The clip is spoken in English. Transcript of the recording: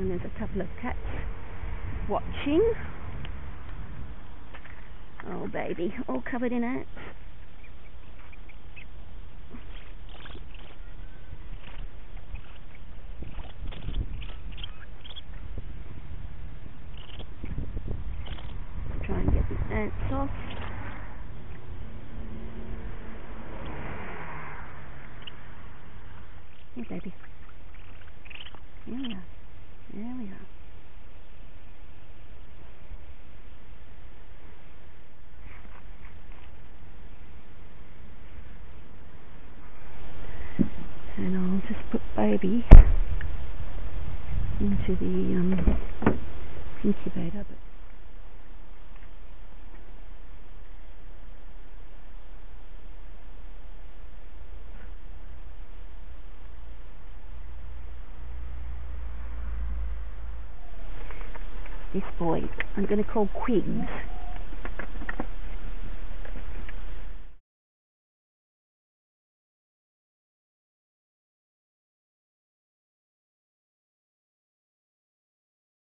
and there's a couple of cats watching. Oh baby, all covered in ants. Try and get the ants off. Hey baby. There we are. There we are. And I'll just put baby into the incubator. But this boy, I'm going to call Quiggy.